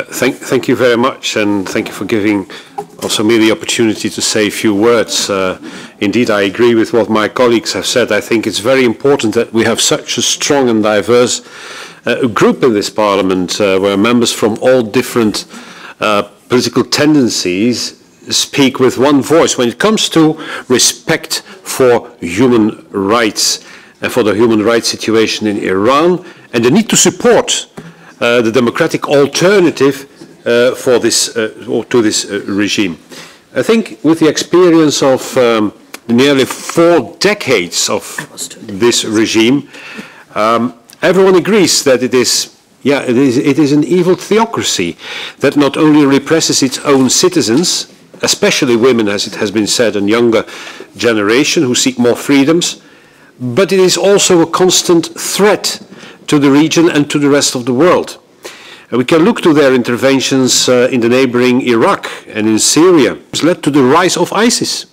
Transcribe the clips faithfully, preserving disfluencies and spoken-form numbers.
Uh, thank, thank you very much, and thank you for giving also me the opportunity to say a few words. Uh, indeed, I agree with what my colleagues have said. I think it's very important that we have such a strong and diverse uh, group in this Parliament, uh, where members from all different uh, political tendencies speak with one voice when it comes to respect for human rights and for the human rights situation in Iran, and the need to support Uh, the democratic alternative uh, for this, uh, or to this uh, regime. I think with the experience of um, nearly four decades of this regime, um, everyone agrees that it is, yeah, it is, it is an evil theocracy that not only represses its own citizens, especially women, as it has been said, and younger generation who seek more freedoms, but it is also a constant threat to the region and to the rest of the world. And we can look to their interventions uh, in the neighboring Iraq and in Syria, which led to the rise of ISIS.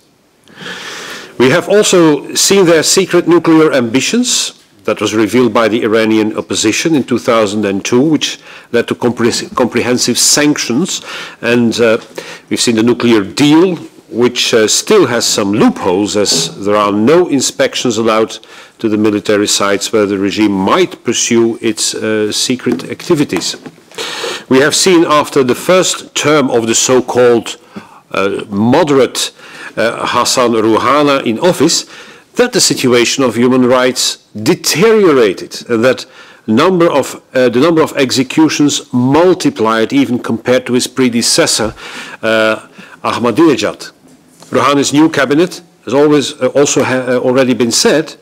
We have also seen their secret nuclear ambitions that was revealed by the Iranian opposition in two thousand two, which led to compre comprehensive sanctions, and uh, we've seen the nuclear deal, which uh, still has some loopholes, as there are no inspections allowed to the military sites where the regime might pursue its uh, secret activities. We have seen, after the first term of the so-called uh, moderate uh, Hassan Rouhani in office, that the situation of human rights deteriorated and that number of, uh, the number of executions multiplied even compared to his predecessor, uh, Ahmadinejad. Rouhani's new cabinet, as always uh, also ha uh, already been said,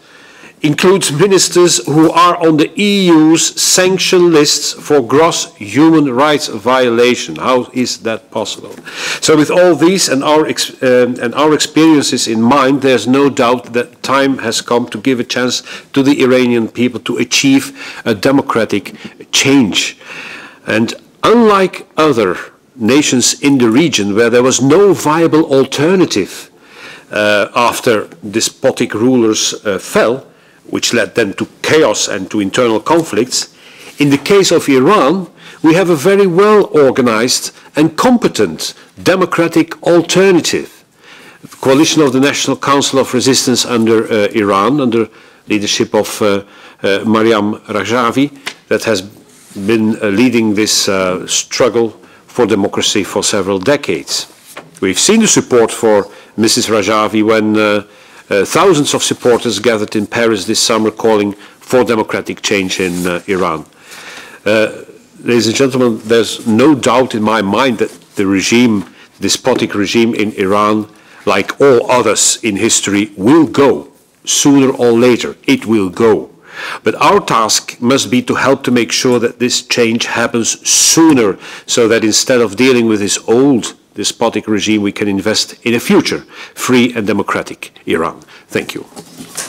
includes ministers who are on the E U's sanction lists for gross human rights violation. How is that possible? So with all these and our, ex um, and our experiences in mind, there's no doubt that time has come to give a chance to the Iranian people to achieve a democratic change. And unlike other nations in the region, where there was no viable alternative uh, after despotic rulers uh, fell, which led then to chaos and to internal conflicts, in the case of Iran, we have a very well-organized and competent democratic alternative. The coalition of the National Council of Resistance under uh, Iran, under leadership of uh, uh, Maryam Rajavi, that has been uh, leading this uh, struggle for democracy for several decades. We've seen the support for Missus Rajavi when uh, Uh, thousands of supporters gathered in Paris this summer calling for democratic change in uh, Iran. Uh, ladies and gentlemen, there's no doubt in my mind that the regime, the despotic regime in Iran, like all others in history, will go. Sooner or later, it will go. But our task must be to help to make sure that this change happens sooner, so that instead of dealing with this old despotic regime, we can invest in a future free and democratic Iran. Thank you.